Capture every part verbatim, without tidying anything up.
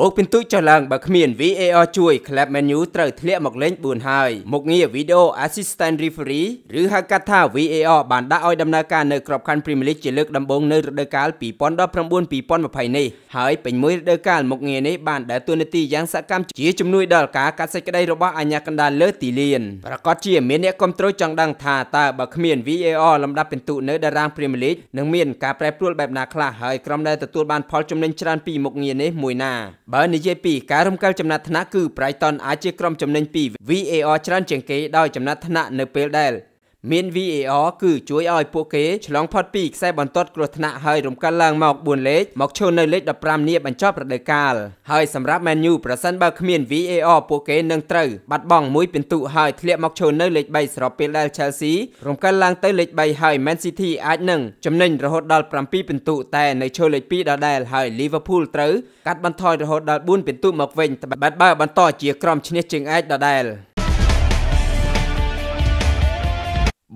បោកពិន្ទុចុះឡើងបើគ្មាន V A R ជួយ Club Man U ត្រូវធ្លាក់មកលេង Video Assistant Referee ឬហៅកាត់ថា V A R បានដាក់ឲ្យដំណើរការនៅក្របខ័ណ្ឌ Premier League ជាលើកដំបូងនៅរដូវកាល two thousand nineteen twenty នេះហើយពេញមួយរដូវកាលមុខងារនេះបានដើរតួនាទីយ៉ាងសកម្មជាជំនួយដល់ការកាត់សេចក្តីរបស់អាជ្ញាកណ្ដាលលើទីលានប្រកាសជាមានអ្នកគាំទ្រចង់ដឹងថាតើបើគ្មាន V A R លំដាប់ពិន្ទុនៅតារាង Premier League នឹងមានការប្រែប្រួលបែបណាខ្លះហើយក្រុមដែលទទួលបានផលចំណេញច្រើនពីមុខងារនេះមួយណា បើនិយាយពី Caromka ចំណាត់ថ្នាក់គឺ Brighton អាចជាក្រុមចំណេញពី V A R ច្រើនជាងគេដោយចំណាត់ថ្នាក់នៅពេលដែល មាន V A R គឺជួយឲ្យពួកគេឆ្លងផុតពីខ្សែបន្ទាត់គ្រោះថ្នាក់ហើយរំកិលឡើងមក four លេខមកឈរនៅលេខ fifteen នាបញ្ចប់រដូវកាលហើយសម្រាប់ Man U ប្រសិនបើគ្មាន V A R ពួកគេនឹងត្រូវបាត់បង់មួយពិន្ទុហើយធ្លាក់មកឈរនៅលេខ three ស្របពេលដែល Chelsea រំកិលឡើងទៅលេខ three ហើយ Man City អាចនឹងចំណេញរហូតដល់ seven ពិន្ទុតែនៅឈរលេខ two ដដែលហើយ Liverpool ត្រូវកាត់បន្ថយរហូតដល់ four ពិន្ទុមកវិញត្បិតបើបន្តជាក្រុមឈ្នះជើងឯកដដែល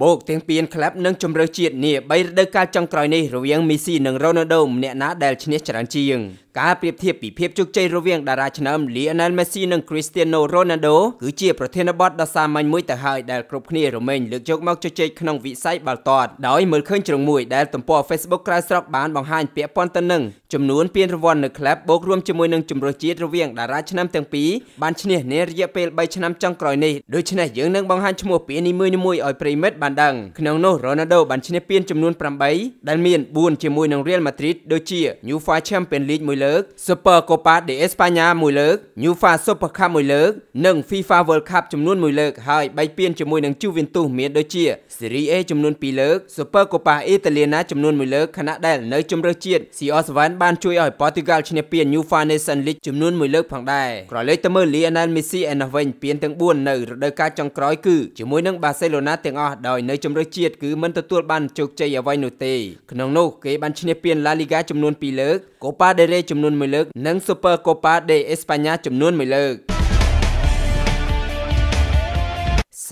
បូកទាំងពានក្លឹបនិងជម្រើសជាតិនេះ threeរដូវកាលចុងក្រោយនេះរវាង Messi និង Ronaldo ម្នាក់ណាដែលឈ្នះច្រើនជាង ការប្រៀបធៀបពីភាពជោគជ័យរវាងតារាឆ្នើម Lionel Messi និង Cristiano Ronaldo គឺជាប្រធានបទដ៏សាមញ្ញមួយទៅហើយដែលគ្រប់គ្នារមែងលើកយកមកជជែកក្នុងវិស័យបាល់ទាត់ដោយមើលឃើញជ្រុងមួយដែលទំព័រ Facebook ក្រៅស្រុកបានបង្ហាញពាក្យប៉ុនទៅនឹងចំនួនពានរង្វាន់នៅក្លឹបបូករួមជាមួយនឹងជម្រើសជាតិរវាងតារាឆ្នើមទាំងពីរបានឈ្នះនារយៈពេល three ឆ្នាំចុងក្រោយនេះដូច្នេះយើងនឹងបង្ហាញឈ្មោះពាននីមួយៗឲ្យប្រិយមិត្តបានដឹងក្នុងនោះ Ronaldo បានឈ្នះពានចំនួន eight ដែលមាន four ជាមួយនឹង Real Madrid ដូចជា UEFA Champions League មួយ លើក Super Copa de España មួយ លើក UEFA Super Cup មួយ លើក និង FIFA World Cup ចំនួន one លើកហើយ three ពាន ជាមួយនឹង Juventus មានដូចជា Serie A ចំនួន two លើក Super Copa Italiana ចំនួន one លើក ខណៈដែលនៅជម្រើសជាតិ C R seven បានជួយឲ្យ Portugal ឈ្នះពាន UEFA Nations League ចំនួន one លើកផងដែរក្រឡេកទៅមើល Lionel Messi ឯណោះវិញពានទាំង four នៅរដូវកាលចុងក្រោយគឺជាមួយនឹង Barcelona ទាំងអស់ដោយនៅជម្រើសជាតិគឺមិនទទួលបានជោគជ័យអ្វីនោះទេក្នុងនោះគេបានឈ្នះពាន La Liga ចំនួន two លើក Copa del Rey ចំនួន one លើកនិង Super Copa de España ចំនួន one លើក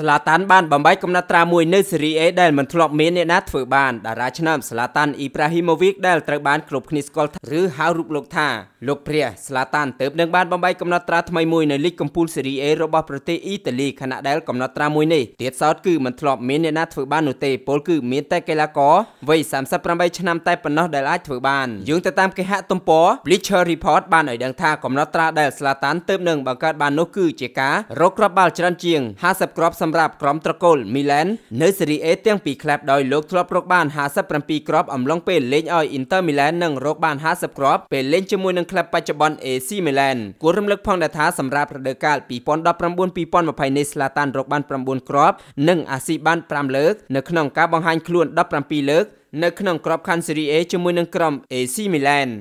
ស្លាតានបានបំបីកំណត់ត្រាមួយនៅ Serie A ដែលមិនធ្លាប់មានអ្នកណាធ្វើបានតារាឆ្នើម ស្លាតាន អ៊ីប្រាហ៊ីម៉ូវីច ដែលត្រូវបានគ្រប់គ្នាស្គាល់ឬហៅរូបលោកថាលោកព្រះ ស្លាតាន ទើបនឹងបានបំបីកំណត់ត្រាថ្មីមួយនៅ លីគ កំពូល Serie A របស់ប្រទេស អ៊ីតាលី ខណៈដែលកំណត់ត្រាមួយនេះទៀតសោតគឺមិនធ្លាប់មានអ្នកណាធ្វើបាននោះទេ ពលគឺមានតែកីឡាករវ័យ thirty-eight ឆ្នាំតែប៉ុណ្ណោះដែលអាចធ្វើបាន យោងទៅតាមគេហទំព័រ Bleacher Report បានឲ្យដឹងថាកំណត់ត្រាដែល ស្លាតាន ទើបនឹងបង្កើតបាននោះគឺជាការរកគ្រាប់បាល់ច្រើនជាង fifty គ្រាប់ សម្រាប់ក្រុមត្រកូល មីឡាន នៅ Serie A ទាំងពីរ ក្លឹប ដោយលោកធ្លាប់រកបាន fifty-seven គ្រាប់អំឡុងពេលលេងឲ្យ Inter Milan និងរកបាន fifty គ្រាប់ពេលលេងជាមួយនឹង ក្លឹប បច្ចុប្បន្ន A C Milan គួររំលឹកផងដែរថាសម្រាប់រដូវកាល twenty nineteen twenty នេះ ស្លាតាន រកបាន nine គ្រាប់ និង អាស៊ី បាន five លើក នៅក្នុងការបង្ហាញខ្លួន seventeen លើក នៅក្នុងក្របខ័ណ្ឌ Serie A ជាមួយនឹងក្រុម A C Milan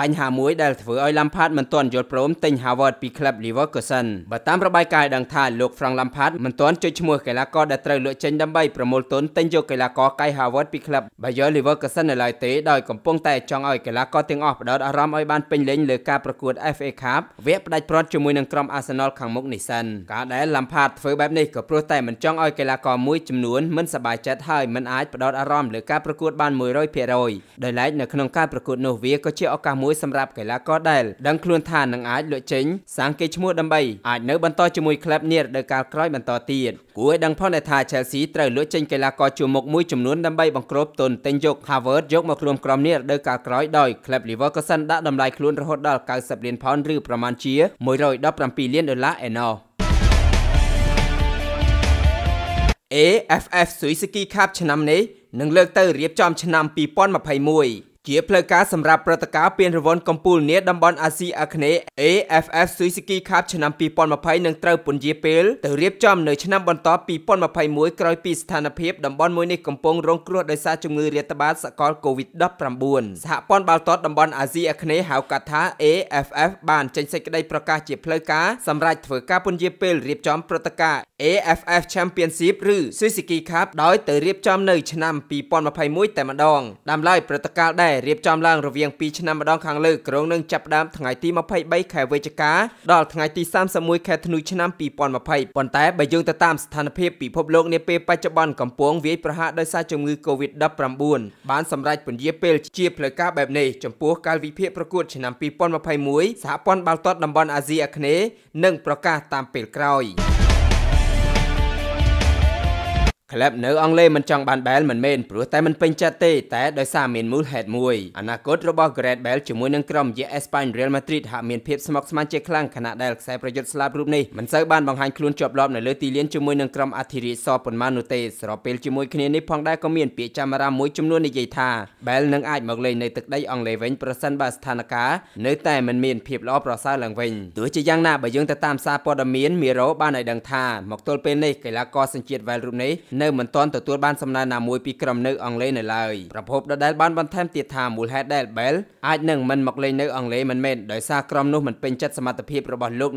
បញ្ហាមួយដែលធ្វើឲ្យ Lampard មិនទាន់យល់ព្រមទិញ Hazard ពី Club Leverkusen បើតាមរបាយការណ៍ដឹងថាលោក Frank Lampard មិនទាន់ចុចឈ្មោះកីឡាករដែលត្រូវលក់ចេញដើម្បីប្រមូលទុនទិញយកកីឡាករកៃ Hazard ពី Club Bayern Leverkusen នៅឡើយទេដោយកំពុងតែចង់ឲ្យកីឡាករទាំងអស់ផ្ដោតអារម្មណ៍ឲ្យបានពេញលេញលើការប្រកួត F A Cup វគ្គផ្ដាច់ព្រាត់ជាមួយនឹងក្រុម Arsenal ខាងមុខនេះសិនការដែល Lampard ធ្វើបែបនេះក៏ព្រោះតែមិនចង់ឲ្យកីឡាករមួយចំនួនមិនសប្បាយចិត្តហើយមិនអាចផ្ដោតអារម្មណ៍លើការប្រកួតបាន one hundred percent ដោយឡែកនៅក្នុងការប្រកួតនោះវាក៏ជាឱកាស សម្រាប់កីឡាករដែលដឹងខ្លួនថានឹងអាចលក់ចេញសាងកេរ្តិ៍ឈ្មោះដើម្បីអាចនៅបន្តជាមួយ ក្លឹប នេះរដូវកាលក្រោយបន្តទៀតគួរឲ្យដឹងផងដែរថា Chelsea ត្រូវលក់ចេញកីឡាករជួមុខមួយចំនួនដើម្បីបង្ក្រប់ទុនទិញយក Hazard យកមករួមក្រុម នេះរដូវកាលក្រោយដោយ Club Leverkusen ដាក់តម្លៃខ្លួនរហូតដល់ ninety លាន ផោន ឬ ប្រមាណជា one hundred seventeen លាន ដុល្លារ ឯណោះ A F F Suzuki Cup ឆ្នាំនេះនឹងលើកទៅរៀបចំឆ្នាំ twenty twenty-one ជាផ្លូវការសម្រាប់ព្រឹត្តិការណ៍ពានរង្វាន់កំពូលនីយតំបន់អាស៊ីអាគ្នេយ៍ A F F Suzuki Cup ឆ្នាំ twenty twenty នឹងត្រូវពន្យាពេលទៅរៀបចំនៅឆ្នាំបន្ត twenty twenty-one ក្រោយពីស្ថានភាពតំបន់មួយនេះកំពុងរងគ្រោះដោយសារជំងឺរាតត្បាតសកល COVID nineteen សហព័ន្ធបាល់ទាត់តំបន់អាស៊ីអាគ្នេយ៍ ហៅកាត់ថា A F F បានចេញសេចក្តីប្រកាសជាផ្លូវការសម្រាប់ធ្វើការពន្យាពេលរៀបចំព្រឹត្តិការណ៍ A เอ เอฟ เอฟ Champions League หรือ Suzuki Cup ដោយទៅរៀបចំនៅឆ្នាំ Real Madrid ហាក់មានមូលហេតុមួយអនាគតរបស់ នៅអង់គ្លេសនៅឡើយប្រភពដដែលបានបន្ថែមទៀតថាមូលហេតុដែលបែលអាចនឹងមិនមកលេងនៅអង់គ្លេសមិនមែនដោយសារក្រុមនោះមិនពេញចិត្តសមត្ថភាពរបស់លោក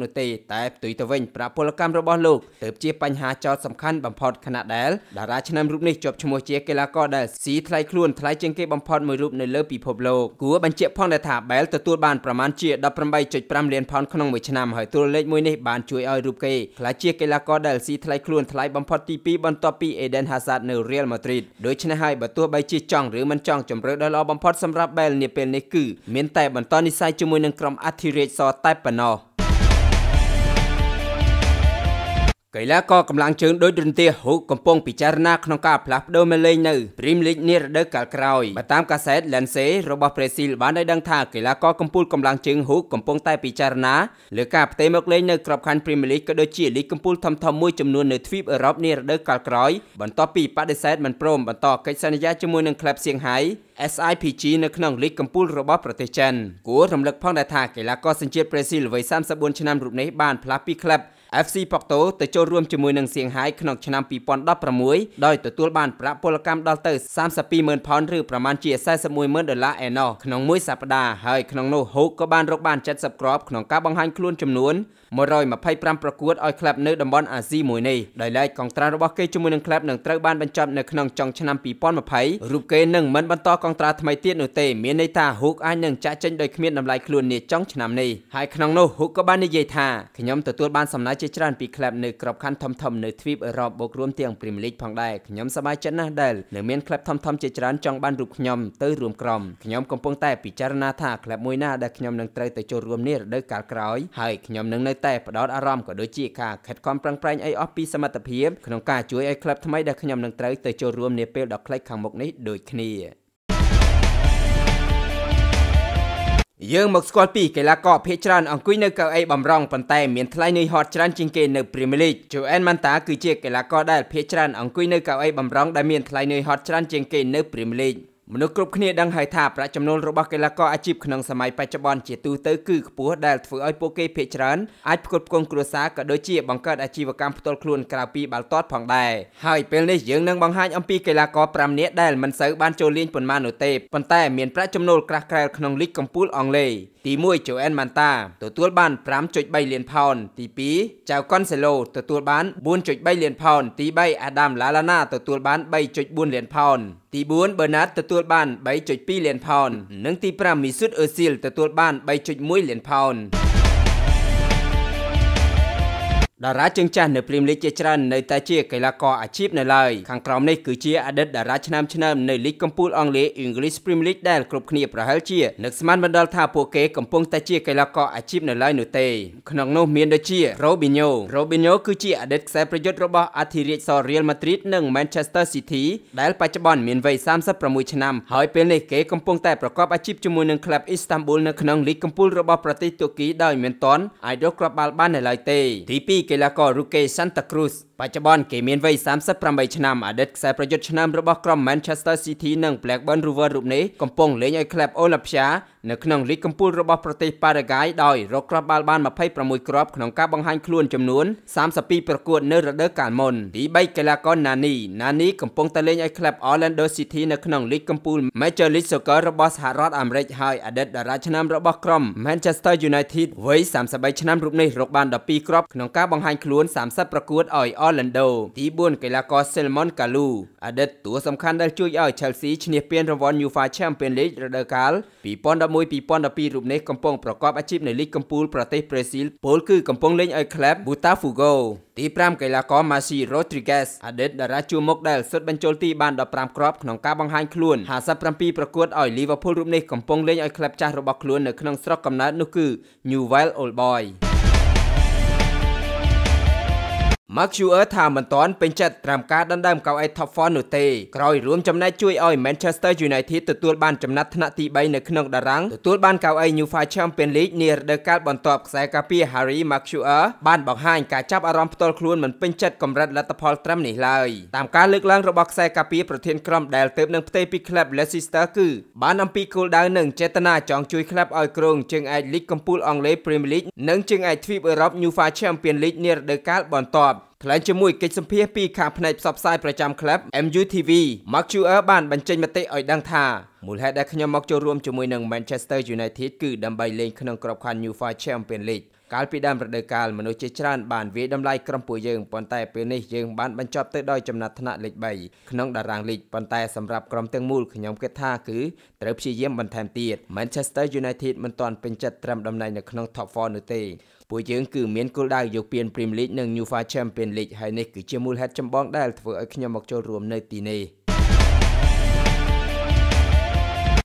នោះទេតែផ្ទុយទៅវិញប្រាពលកម្មរបស់លោកទើបជាបញ្ហាចោទសំខាន់បំផុតខណៈដែលតារាឆ្នាំរូបនេះជាប់ឈ្មោះជាកីឡាករដែលស៊ីថ្លៃខ្លួនថ្លៃជាងគេបំផុតមួយរូបនៅលើពិភពលោកគួរបញ្ជាក់ផងដែរថាបែលទទួលបានប្រមាណជា เอเดน ฮาសាដ កីឡាករកម្លាំងជើងដូចរន្ទះហូកកំពុងពិចារណាក្នុងការផ្លាស់ប្ដូរមកលេងនៅព្រីមលីកនេះរដូវកាលក្រោយ เอส ไอ พี จี នៅក្នុងលីកកំពូលរបស់ប្រទេសចិនគួររំលឹកផងដែរថាកីឡាករសញ្ជាតិប្រេស៊ីលវ័យ សាមសិបបួន เอฟ ซี Porto ទៅចូលរួមជាមួយនឹងសៀងហៃក្នុងឆ្នាំ ពីរពាន់ដប់ប្រាំមួយ ដោយទទួលបានប្រាក់ពលកម្មដល់ទៅ សាមសិបពីរម៉ឺន ឬ ប្រមាណជា สี่สิบเอ็ดหมื่นดอลลาร์ ឯណោះក្នុងមួយសប្តាហ៍ ហើយក្នុងនោះ Hulk ក៏បានរកបាន เจ็ดสิบ គ្រាប់ក្នុងការបង្ហាញខ្លួនចំនួន หนึ่งร้อยยี่สิบห้า ប្រកួតឲ្យក្លឹបនៅតំបន់អាស៊ីមួយនេះ ដោយឡែកកុងត្រារបស់គេជាមួយនឹង ក្លឹប នឹងត្រូវបានបញ្ចប់នៅក្នុងចុងឆ្នាំ ពីរពាន់ម្ភៃ រូបគេនឹងមិនបន្តកុងត្រាថ្មីទៀតនោះទេ មានន័យថា Hulk អាចនឹងចាក់ចេញដោយគ្មានតម្លៃខ្លួននាចុងឆ្នាំនេះ ហើយក្នុងនោះ Hulk ក៏បាននិយាយថា ខ្ញុំទទួលបានសំណើ ជាច្រើនពីក្លឹបនៅក្របខ័ណ្ឌធំៗនៅទ្វីបអឺរ៉ុបបូករួមទាំងព្រីមៀរលីកផងដែរខ្ញុំសប្បាយចិត្តណាស់ដែល យើងមកស្គាល់ពីកីឡាករភាគច្រើនអង្គុយនៅកៅអីបំរុងប៉ុន្តែមានថ្លៃនឿយហត់ច្រើនជាងគេនៅព្រីមៀរលីក មនុស្សគ្រប់គ្នាដឹងហើយថាប្រាក់ចំណូលរបស់កីឡាករអាជីពក្នុងសម័យបច្ចុប្បន្នជាទូទៅគឺខ្ពស់ដែលធ្វើឲ្យពួកគេភាគច្រើនអាចផ្គត់ផ្គង់គ្រួសារក៏ដូចជាបង្កើតអាជីវកម្មផ្ទាល់ខ្លួនក្រៅពីបាល់ទាត់ផងដែរហើយពេលនេះយើងនឹងបង្ហាញអំពីកីឡាករ ទីមួយ Joan Manta ទទួលបាន 5.3 លានផោន ទី 2 Chao Cancelo ទទួលបាន 4.3 លានផោន ទី 3 Adam Lallana ទទួលបាន 3.4 លានផោន ទី 4 Bernard ទទួលបាន 3.2 លានផោន និង ទី 5 Mesut Özil ទទួលបាន 3.1 លានផោន តារាជើងចាស់នៅព្រីមៀរលីកជាច្រើននៅតែជាកីឡាករអាជីពនៅឡើយខាងក្រោមនេះគឺជាអតីតតារាឆ្នើមឆ្នើមនៅលីកកំពូលអង់គ្លេស English Premier League ដែលគ្រប់គ្នាប្រហែលជានឹកស្មានមិនដល់ថាពួកគេកំពុងតែជាកីឡាករអាជីពនៅឡើយនោះទេក្នុងនោះមានដូចជា Robinho Robinho គឺជាអតីត ខ្សែប្រយុទ្ធរបស់ អធិរាជសរ Real Madrid និង Manchester City ដែលបច្ចុប្បន្នមានវ័យ សាមសិបប្រាំមួយ ឆ្នាំ ហើយពេលនេះគេកំពុងតែប្រកបអាជីពជាមួយនឹង ក្លឹប Istanbul នៅក្នុងលីកកំពូលរបស់ប្រទេសតូគីដោយមិនទាន់អាចរកគ្រាប់បាល់បាននៅឡើយ ទី ពីរ កីឡាកររូកេ Santa Cruz បច្ចុប្បន្នគេមានវ័យ សាមសិបប្រាំបី ឆ្នាំ អតីតខ្សែប្រយុទ្ធឆ្នើមរបស់ក្រុម Manchester City និង Blackburn Rovers រូបនេះកំពុងលេងឲ្យ Club Olapsia នៅក្នុងលីកកំពូលរបស់ប្រទេស Paraguay ដោយរកគ្រាប់បាល់បាន ยี่สิบหก គ្រាប់ក្នុងការបង្ហាញខ្លួនចំនួន សាមសិបពីរ ប្រកួតនៅរដូវកាលមុន ទី បី កីឡាករ Nani Nani កំពុងតែលេងឲ្យ Club Orlando City នៅក្នុងលីកកំពូល Major League Soccer របស់សហរដ្ឋអាមេរិកហើយអតីតតារាឆ្នើមរបស់ក្រុម Manchester United វ័យ សាមសិបបី ឆ្នាំរូបនេះរកបាន ដប់ពីរ គ្រាប់ក្នុងការ បង្ហាញខ្លួន30ប្រកួតឲ្យ Orlando ទី4កីឡាករ Selmon Kalou អតីតតួសំខាន់ដែលជួយឲ្យ Chelsea ឈ្នះពានរង្វាន់ UEFA Champions League រដូវកាល 2011-2012 រូបនេះកំពុងប្រកបអាជីពនៅលីកកំពូលប្រទេសប្រេស៊ីលពលគឺកំពុងលេងឲ្យ Club Botafogo ទី5កីឡាករ Maxi Rodriguez អតីតតារាជួរមុខដែលសុទ្ធបញ្ចូលទីបាន15គ្រាប់ក្នុងការបង្ហាញខ្លួន57ប្រកួតឲ្យ Liverpool រូបនេះកំពុងលេងឲ្យ Club ចាស់របស់ខ្លួននៅក្នុងស្រុកកំណើតនោះគឺ Newell's Old Boys Mark Thuram ថាមិនទាន់ពេញចិត្តតាមការដណ្ដើមកៅអី Top 4 នោះទេក្រោយរួមចំណែកជួយឲ្យ Manchester United ទទួលបានចំណាត់ថ្នាក់ទី3នៅក្នុងតារាងទទួលបានកៅអី UEFA Champions League នារដូវកាលបន្ទាប់ខ្សែការពារ Harry Maguire បានបង្ហាញការចាប់អារម្មណ៍ផ្ទាល់ខ្លួនមិនពេញចិត្តកម្រិតលទ្ធផលត្រឹមនេះឡើយតាមការលើកឡើងរបស់ខ្សែការពារប្រធានក្រុមដែលទើបនឹងផ្ទេរពី Club Leicester គឺបានអំពីគោលដៅនិងចេតនាចង់ជួយ Club ឲ្យគ្រងជើងឯកលីកកំពូលអង់គ្លេស Premier League និងជើងឯកទ្វីបអឺរ៉ុប UEFA Champions League នារដូវកាលបន្ទាប់ថ្លែងជាមួយកិច្ចសម្ភាសន៍ពីខាងផ្នែកផ្សព្វផ្សាយប្រចាំ Club MUTV Mark Thuram បានបញ្ចេញមតិឲ្យដឹងថាមូលហេតុដែលខ្ញុំមកចូលរួមជាមួយនឹង Manchester United គឺដើម្បីលេងក្នុងក្របខ័ណ្ឌ UEFA Champions League កាលពីដើមរដូវកាលមនុស្សជាច្រើនបានវាយតម្លៃក្រុមពួកយើងប៉ុន្តែពេលនេះយើងបានបញ្ចប់ទៅដោយចំណាត់ថ្នាក់លេខ3ក្នុងតារាងលីកប៉ុន្តែសម្រាប់ក្រុមទាំងមូលខ្ញុំគិតថាគឺត្រូវព្យាយាមបន្ថែមទៀត Manchester United មិនទាន់ពេញចិត្តត្រឹមតំណែងនៅក្នុង Top 4 នោះទេពួកយើងគឺមានគោលដៅយកពាន Premier League និង UEFA Champions League ហើយនេះគឺជាមូលហេតុចម្បងដែលធ្វើឲ្យខ្ញុំមកចូលរួមនៅទីនេះ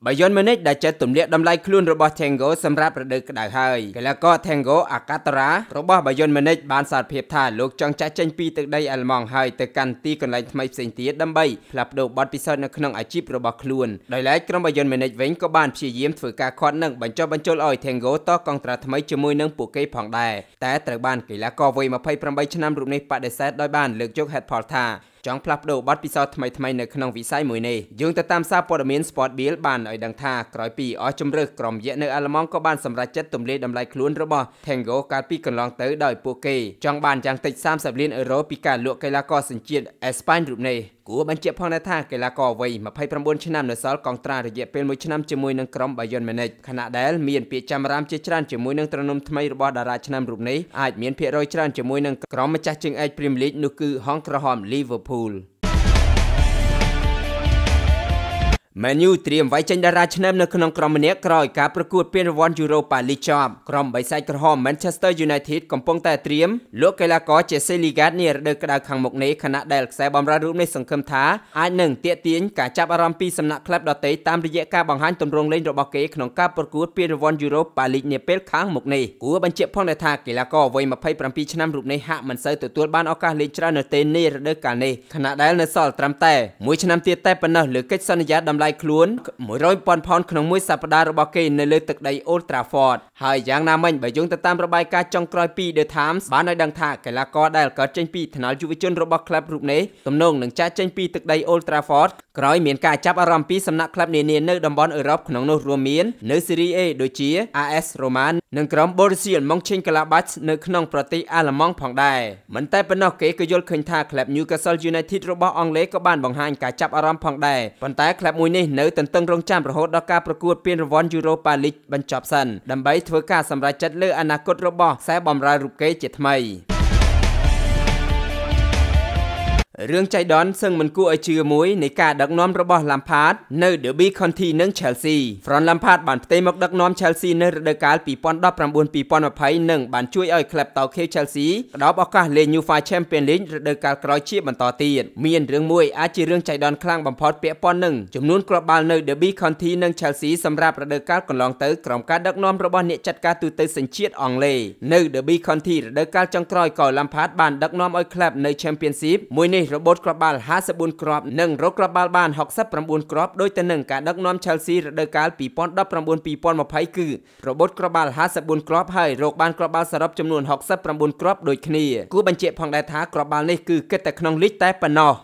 Bayern Munich ដែលចេះទម្លាក់តម្លៃខ្លួនរបស់ Tango សម្រាប់រដូវក្តៅហើយកីឡាករ Tango អាកាតារ៉ារបស់ Bayern Munich បានសារភាពថាលោកចង់ចាក់ចេញពីទឹកដីអាល្លឺម៉ង់ហើយទៅកាន់ទីកន្លែងថ្មីផ្សេងទៀតដើម្បីផ្លាស់ប្តូរបទពិសោធន៍នៅក្នុងអាជីពរបស់ខ្លួនដោយឡែកក្រុម Bayern Munich វិញក៏បានព្យាយាមធ្វើការខាត់និងបញ្ចុះបញ្ចូលឲ្យ Tango តកងត្រាថ្មីជាមួយនឹងពួកគេផងដែរតែត្រូវបានកីឡាករវ័យ28ឆ្នាំរូបនេះបដិសេធដោយបានលើកយកហេតុផលថាចង់ផ្លាស់ប្តូរបទពិសោធន៍ថ្មីៗនៅក្នុងវិស័យមួយនេះយោងទៅតាមសារព័ត៌មាន Sport Bill បានឲ្យដឹងថាក្រោយពីអស់ជម្រើសក្រុមយក្សនៅអាល្លឺម៉ង់ក៏បានសម្រេចចិត្តទម្លាយតម្លៃខ្លួនរបស់ Tango កាលពីកន្លងទៅដោយពួកគេចង់បានយ៉ាងតិច30លានអឺរ៉ូពីការលក់កីឡាករសញ្ជាតិអេស្ប៉ាញរូបនេះគួរបញ្ជាក់ផងដែរថាកីឡាករវ័យ29ឆ្នាំនៅសល់កងត្រារយៈពេល1ឆ្នាំជាមួយនឹងក្រុម Bayern Munich ខណៈដែលមានពាក្យចាំរ៉ាមជាច្រើនជាមួយនឹងត្រនំថ្មីរបស់តារាឆ្នាំរូបនេះអាចមានភាគរយច្រើនជាមួយនឹងក្រុមម្ចាស់ជើងឯក Premier League នោះគឺហង្សក្រហម Liverpool Man U ត្រៀមវាយចេញតារាឆ្នាំនៅក្នុងក្រុមម្នាក់ក្រោយការប្រកួតពានរង្វាន់ Europa League ចប់ក្រុមបិសាចក្រហម Manchester United កំពុងតែត្រៀមលោកកីឡាករ Jesse Lingard នារដូវក្តៅខាងមុខនេះខណៈដែលខ្សែបម្រើរូបនេះសង្ឃឹមថាអាចនឹងទាក់ទាញការចាប់អារម្មណ៍ពីសំណាក់ក្លឹបដទៃតាមរយៈការបង្ហាញទម្រង់លេងរបស់គេក្នុងការប្រកួតពានរង្វាន់ Europa League នាពេលខាងមុខនេះគួរបញ្ជាក់ផងដែរថាកីឡាករវ័យ27ឆ្នាំរូបនេះហាក់មិនសូវទទួលបានឱកាសលេងច្រើននៅទេនារដូវកាលនេះខណៈដែលនៅសល់ត្រឹមតែ1ឆ្នាំទៀតតែប៉ុណ្ណោះលើកិច្ចសន្យាតម្លៃខ្លួន100,000 ផុនក្នុងមួយសប្តាហ៍របស់គេនៅលើទឹកដី Old Trafford ហើយយ៉ាងណាមិញបើយោងទៅតាមរបាយការណ៍ចុងក្រោយពី The Times បានឲ្យដឹងថាកីឡាករដែលកើតចេញពីថ្នាលយុវជនរបស់ក្លឹបរូបនេះទំនងនឹងចាក់ចេញពីទឹកដី Old Trafford ក្រោយមានការចាប់អារម្មណ៍ពីសំណាក់ក្លឹបនានានៅតំបន់អឺរ៉ុបក្នុងនោះរួមមាននៅ Serie A ដូចជា AS Roma និងក្រុម Borussia Mönchengladbach នៅក្នុងប្រទេសអាល្លឺម៉ង់ផងដែរមិនតែប៉ុណ្ណោះគេក៏យល់ឃើញថាក្លឹប Newcastle United របស់អង់គ្លេសក៏បានបង្ហាញការចាប់អារម្មណ៍ផងដែរប៉ុន្តែក្លឹបមួយនេះនៅទន្ទឹងរង់ចាំរហូតដល់ការប្រកួតពានរង្វាន់ Europa League បញ្ចប់សិនដើម្បីធ្វើការសម្រេចចិត្តលើអនាគតរបស់ខ្សែបម្រើរូបគេជាថ្មីរឿងចៃដន្យសឹងមិនគួរឲ្យជឿមួយនៃការដឹកនាំរបស់ Lampard នៅ Derby County និង Chelsea Frank Lampard បានផ្ទេរមកដឹកនាំ Chelsea នៅរដូវកាល 2019-2020 និងបានជួយឲ្យក្លឹបតៅខេ Chelsea ផ្ដល់ឱកាសលេង UEFA Champions League រដូវកាលក្រោយជាបន្តទៀតមានរឿងមួយអាចជារឿងចៃដន្យខ្លាំងបំផុតពាក់ព័ន្ធនឹងចំនួនគ្រាប់បាល់នៅ Derby County និង Chelsea សម្រាប់រដូវកាលកន្លងទៅក្រុមការដឹកនាំរបស់អ្នកចាត់ការទូទៅសញ្ជាតិអង់គ្លេសនៅ Derby County រដូវកាលចុងក្រោយក៏ Lampard បានដឹកនាំឲ្យក្លឹបនៅ Championship មួយនេះរបូតគ្រាប់បាល់54គ្រាប់និងរកគ្រាប់បាល់បាន69គ្រាប់ដោយទៅនឹងការដឹកនាំ Chelsea រដូវកាល 2019-2020 គឺរបូតគ្រាប់បាល់54គ្រាប់ហើយរកបានគ្រាប់បាល់សរុបចំនួន69គ្រាប់ដូចគ្នាគួរបញ្ជាក់ផងដែរថាគ្រាប់បាល់នេះគឺគិតតែក្នុងលីកតែប៉ុណ្ណោះ